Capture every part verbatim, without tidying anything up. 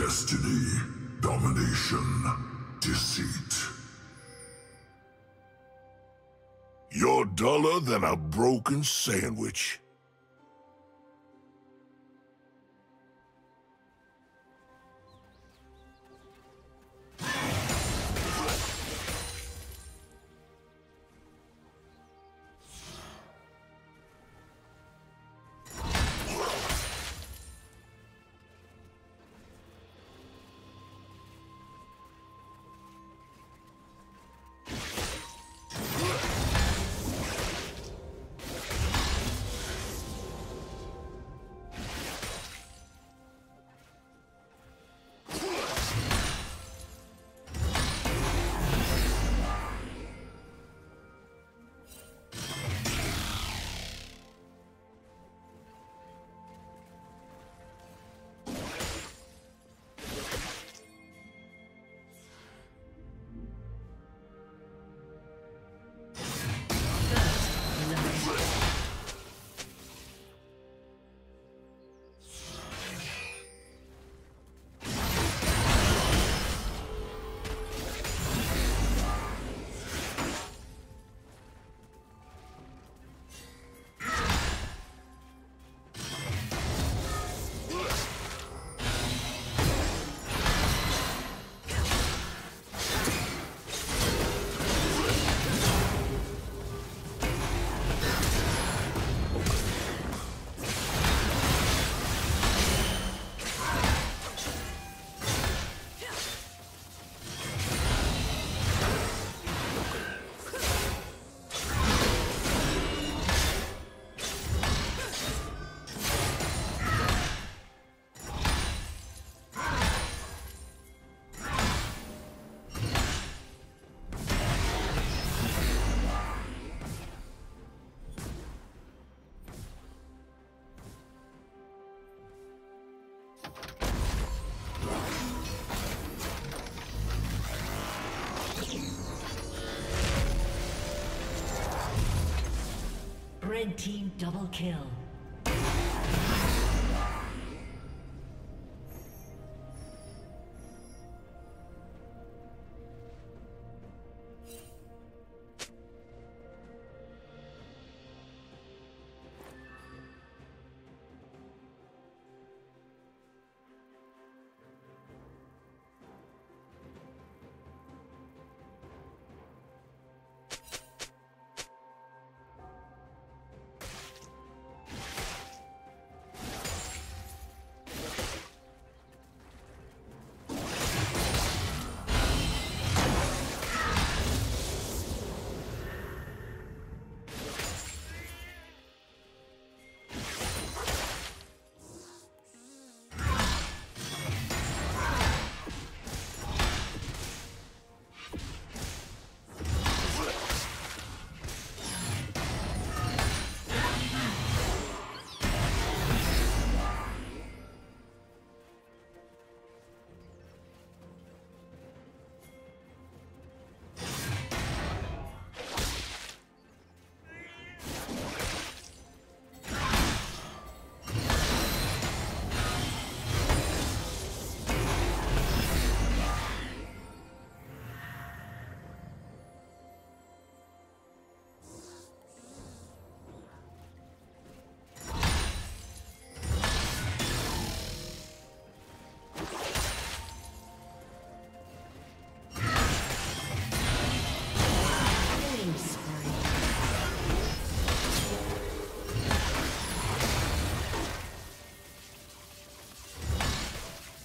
Destiny, domination, deceit. You're duller than a broken sandwich. Red team double kill.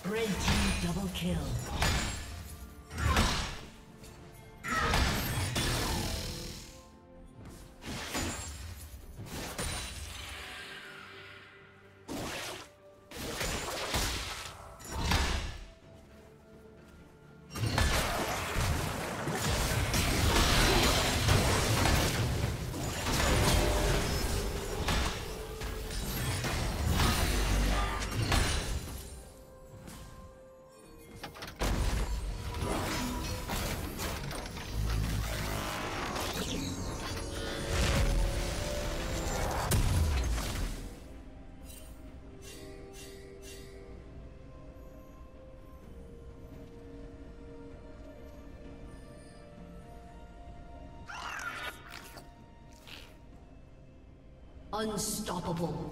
Red team double kill. Unstoppable.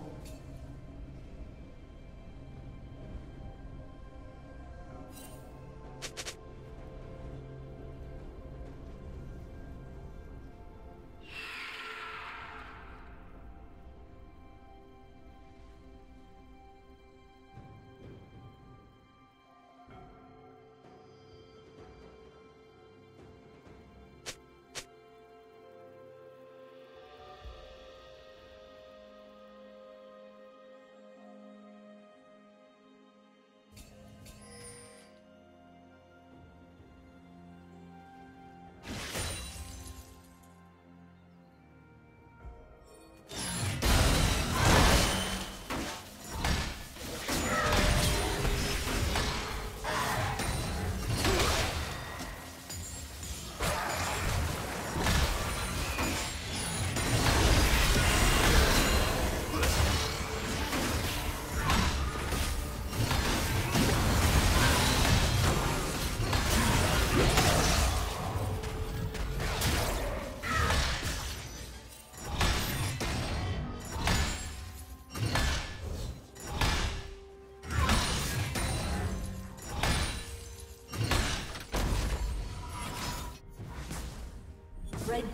The red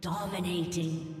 Dominating.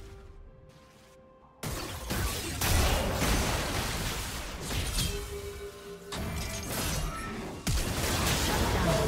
Shut down.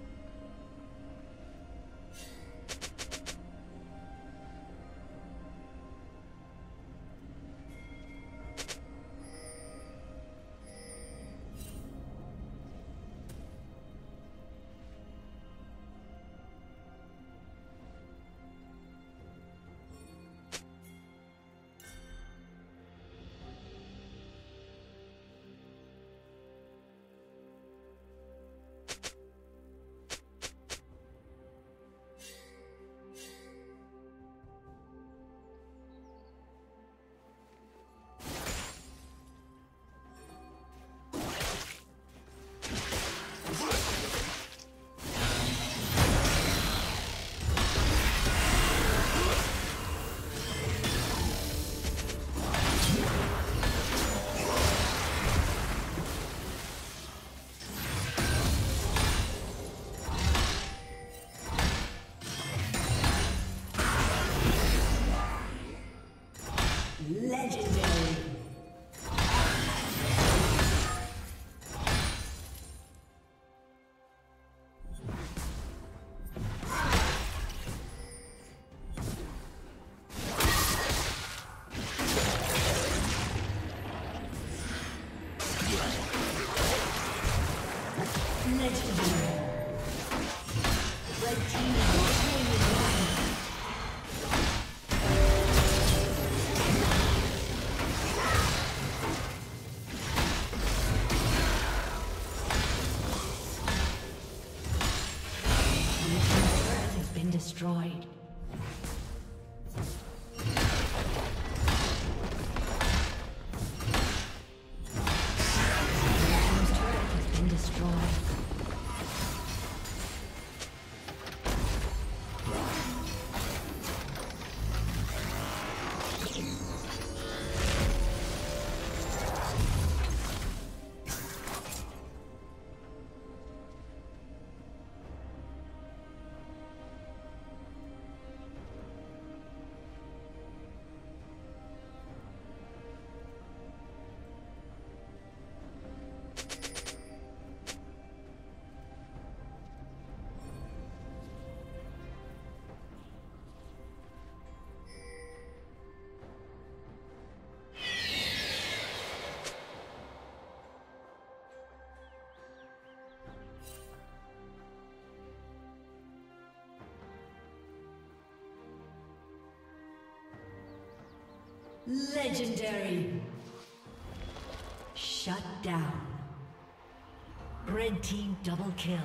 Destroyed. Legendary. Shut down. Red team double kill.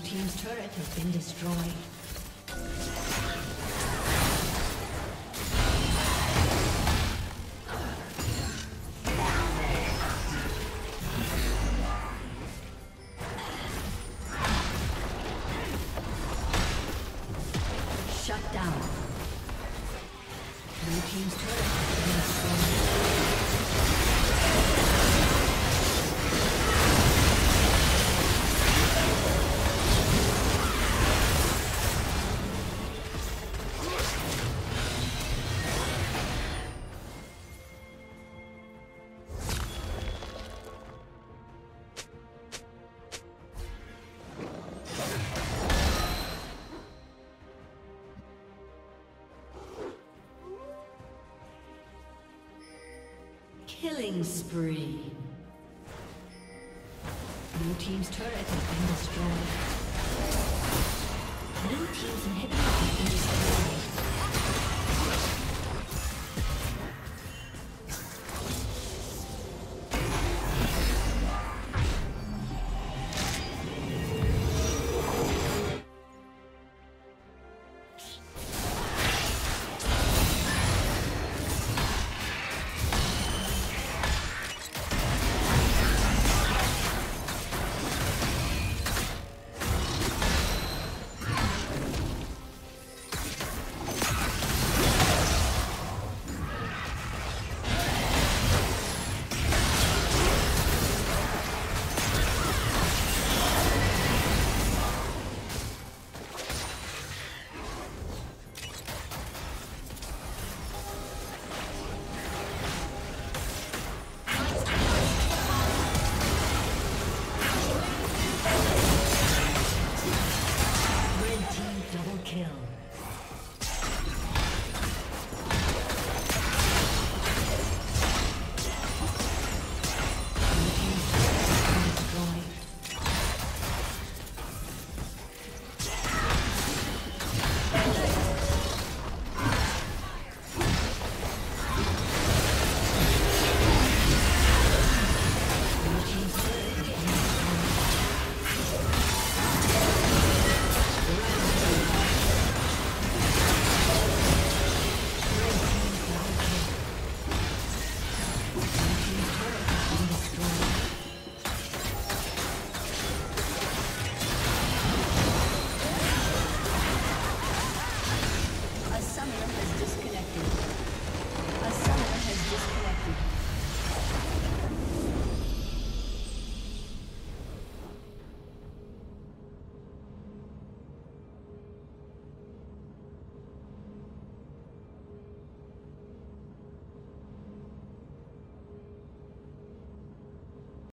Blue team's turret has been destroyed. Shut down. Blue team's turret has been destroyed. Killing spree. Blue team's turret has been destroyed. Blue team's inhibitor has been destroyed.